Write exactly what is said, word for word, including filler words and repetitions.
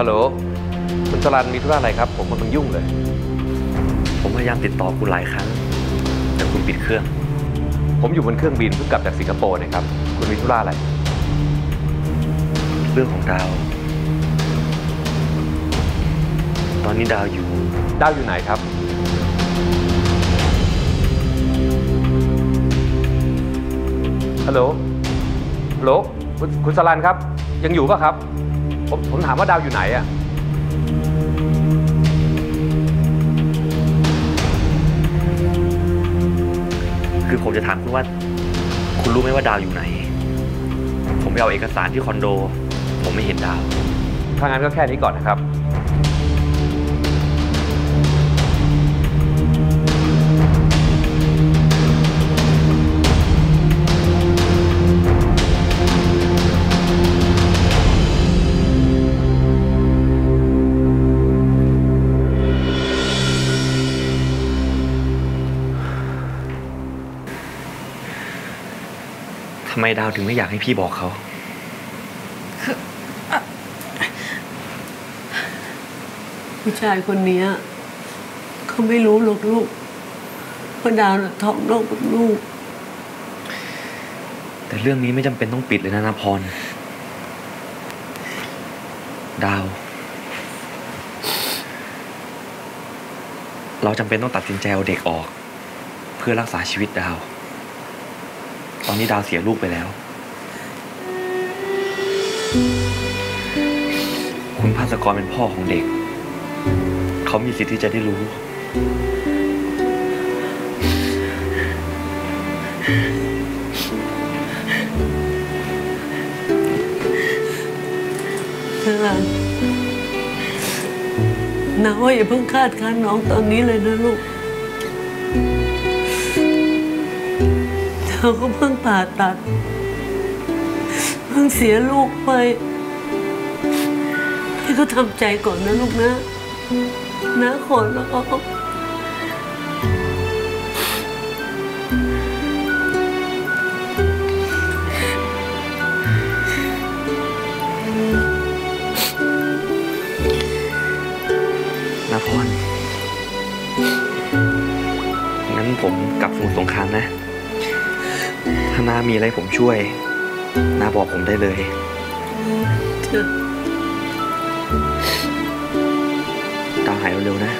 ฮัลโหลคุณสรัญมีธุระอะไรครับผมกำลังยุ่งเลยผมพยายามติดต่อคุณหลายครั้งแต่คุณปิดเครื่องผมอยู่บนเครื่องบินเพิ่งกลับจากสิงคโปร์นะครับคุณมีธุระอะไรเรื่องของดาวตอนนี้ดาวอยู่ดาวอยู่ไหนครับฮัลโหลฮัลโหลคุณสรัญครับยังอยู่ป่ะครับผมผมถามว่าดาวอยู่ไหนอะคือผมจะถามคุณว่าคุณรู้ไหมว่าดาวอยู่ไหนผมไปเอาเอกสารที่คอนโดผมไม่เห็นดาวถ้างั้นก็แค่นี้ก่อนนะครับทำไมดาวถึงไม่อยากให้พี่บอกเขาผู้ชายคนนี้เขาไม่รู้หรอกลูกว่าดาวท้องโลกกับลูกแต่เรื่องนี้ไม่จำเป็นต้องปิดเลยนะณพรดาวเราจำเป็นต้องตัดสินใจเอาเด็กออกเพื่อรักษาชีวิตดาวตอนนี้ดาวเสียลูกไปแล้วคุณภาสกรเป็นพ่อของเด็กเขามีสิทธิ์ที่จะได้รู้น้าอ้อยอย่าเพิ่งคาดคะเนน้องตอนนี้เลยนะลูกเขาก็เพิ่งผ่าตัดเพิ่งเสียลูกไปให้เขาทำใจก่อนนะลูกนะนะขอแล้วก็นะพรงั้นผมกลับสมุทรสงครามนะถ้าน้ามีอะไรผมช่วยน้าบอกผมได้เลยดาวหายเร็วๆนะ